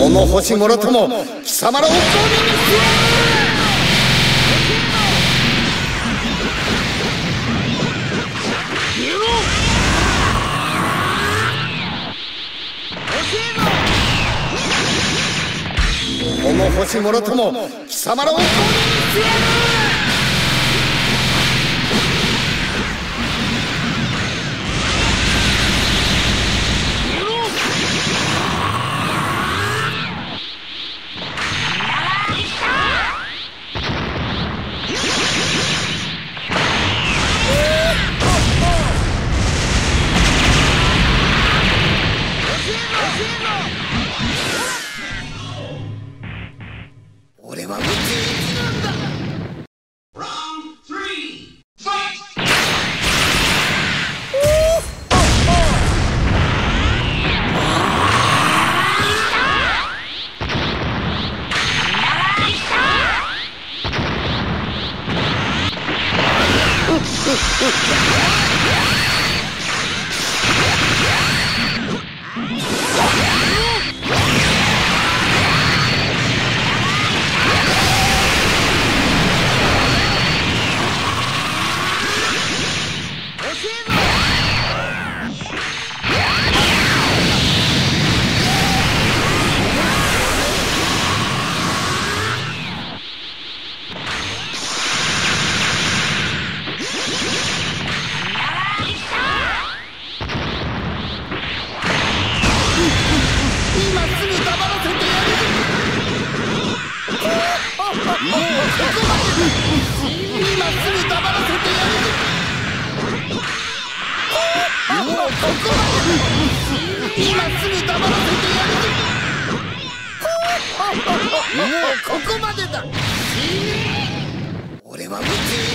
この星もろとも貴様らをゴミにする。この星もろとも貴様らをゴミにする。もうここまでだ。俺は無敵。